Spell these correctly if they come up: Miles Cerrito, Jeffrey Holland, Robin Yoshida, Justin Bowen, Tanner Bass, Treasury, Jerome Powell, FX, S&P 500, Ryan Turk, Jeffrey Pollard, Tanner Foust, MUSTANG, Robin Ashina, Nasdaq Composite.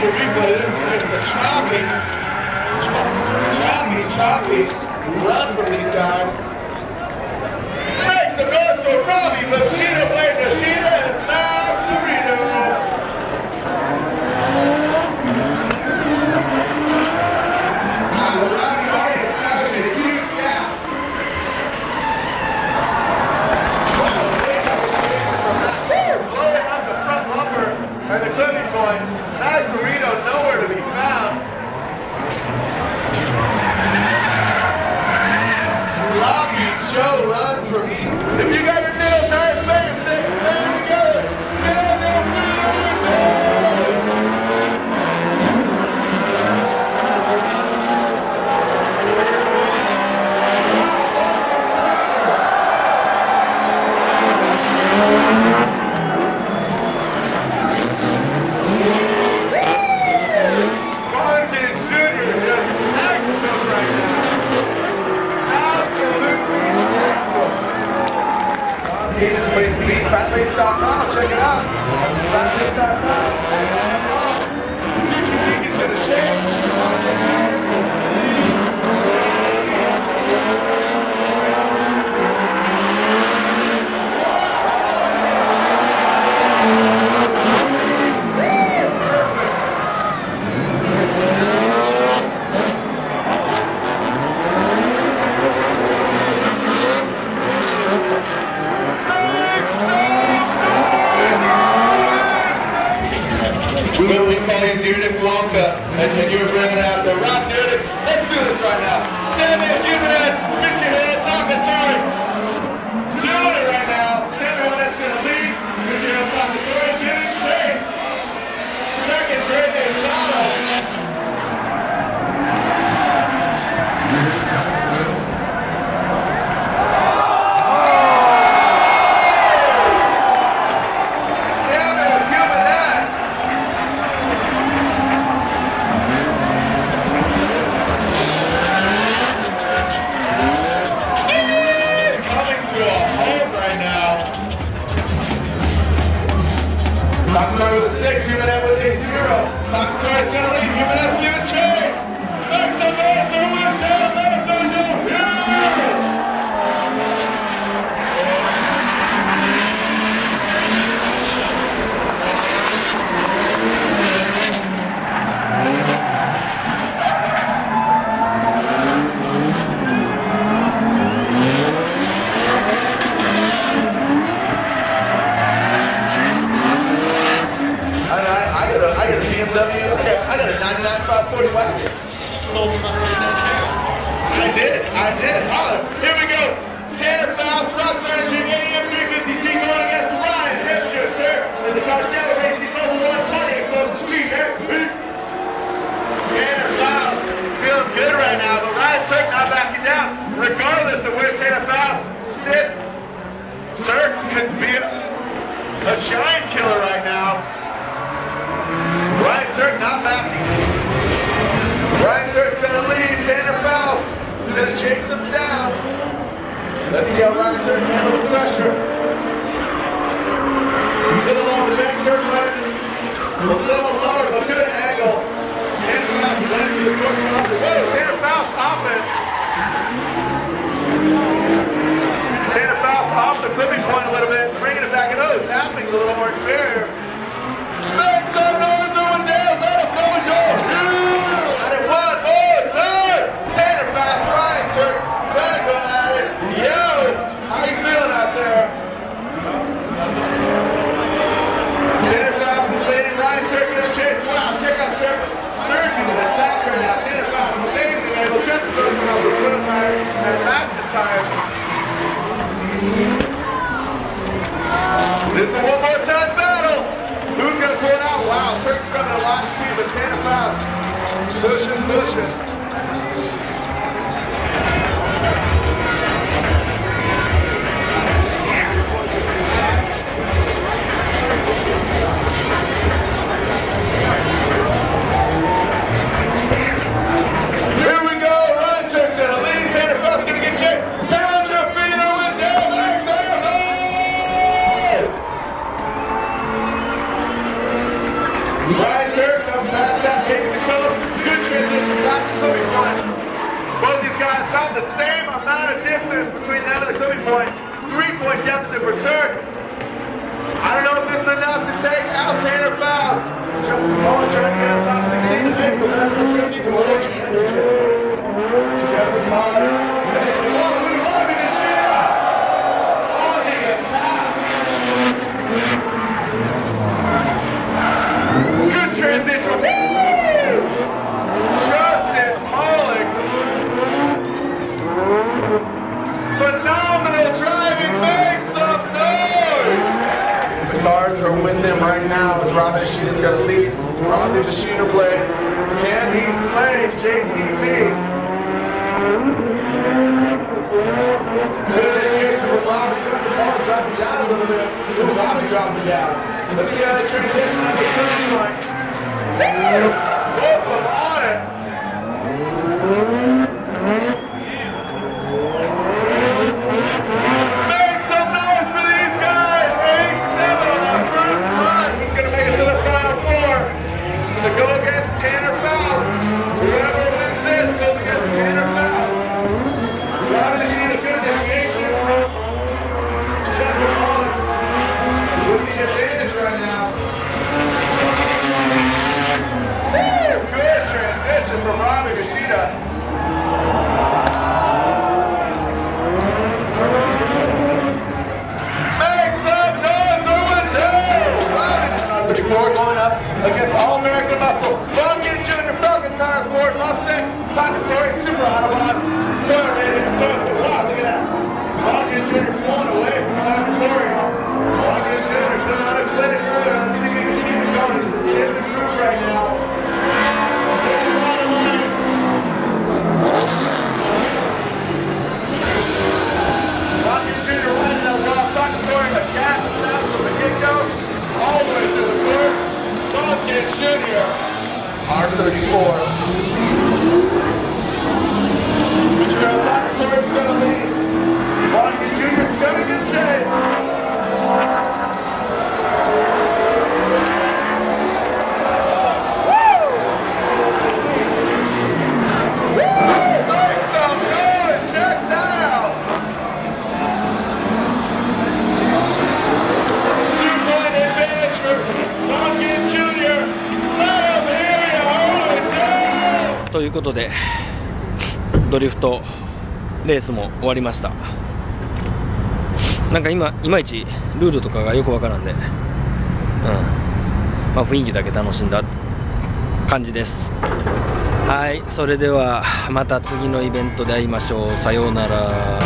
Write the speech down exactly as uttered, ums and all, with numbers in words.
see the replay. This is just a choppy, choppy, choppy run from these guys. Make some noise for Robbie, but Sheeta played Nashita and Miles Cerrito. Wow, Robbie already smashed it. He kicked out. Blowing up the front lumber and the clipping point. Miles Cerrito nowhere to be found. Sloppy Joe runs for me. If you got your nail dirt, fingers, things, stand together. Nail, nail, nail, nail. Martin Junior just excellent right now. Please be fat lace dot com, check it out. fat lace dot com. Did you think he's gonna chase? And you're bringing out the rock music. Let's do this right now. Stand there, give it up. Get your head, talking to it. Doing it right now. Stand there, that's going to lead. Get your head, talking to it. Get it, chase. Second birthday lotto. Six, give it up with a zero. Fox Turk is gonna lead, give it up, give it chase. Back to Bass, who went down, let him go down. ninety-nine five forty, why did you? I did, I did, holler. Here we go. Tanner Foust, Falcon Junior, A M three fifty C going against Ryan Turk. In the car shadow race, he's over one twenty across the street. Tanner Foust feeling good right now, but Ryan Turk not backing down. Regardless of where Tanner Foust sits, Turk could be a, a giant killer right now. Ryan Turk not backing. Ryan Turk's gonna lead. Tanner Foust is gonna chase him down. Let's see how Ryan Turk handles the pressure. He's gonna along the back Turk running a little lower, but good angle. Tanner Foust running to the corner of the way. Tanner Foust off it. Tanner Foust off the clipping point a little bit, bringing it back and oh, tapping the little orange barrier. Make some noise! This is the one more time battle. Who's gonna pull it out? Wow, Turk's coming a lot of speed, but Tanner Foust pushing, pushing. Here we go, Ryan Turk's gonna lead. Tanner Foust gonna get chased. Ryan Turk comes back. has got the same amount of distance between them and the clipping point. Three-point deficit for Turk. I don't know if this is enough to take out Tanner Bass. Justin Bowen trying to get on top sixteen today for that opportunity. Jeffrey Pollard. This is a long way long in this year. Oh, he is tied. Good transition. Justin Pollard. Phenomenal driving. Make some noise. Guards are with him right now as Robin Ashina's going to lead. Robin Ashina play. Can he slay J T B? Good indication for Bob to drop me down a little bit. For Bob to drop me down. Let's see how the transition is pushing like. Both of on it. Make some noise for these guys. eight seven. To go against Tanner Foust. Whoever wins this goes against Tanner Foust. Robin has seen a good initiation. Jeffrey Holland with the advantage right now. Good transition from Robin Yoshida. Make some noise for Wendell! Robin is thirty-four going up against All-American Muscle. Falcon Junior, Falcon Tires, Ward, Mustang, Takatory, Super Autobots, third and his turn to wow, look at that. Falcon Junior pulling away from Takatory. Falcon Junior putting on his lid earlier on C V to keep it going. He's in the group right now. There's a lot of lines. Falcon Junior running that wild Takatory, but gas snaps from the get-go all the way through the course. Falcon Junior R thirty-four. Junior Latour's gonna lead. Falcon Junior's gonna get chased. Woo! Woo! Make some noise! Check that out! Two-point advantage for Falcon Junior.ということでドリフトレースも終わりました。なんか今いまいちルールとかがよくわからんで、うん、まあ雰囲気だけ楽しんだ感じです。はい、それではまた次のイベントで会いましょう。さようなら。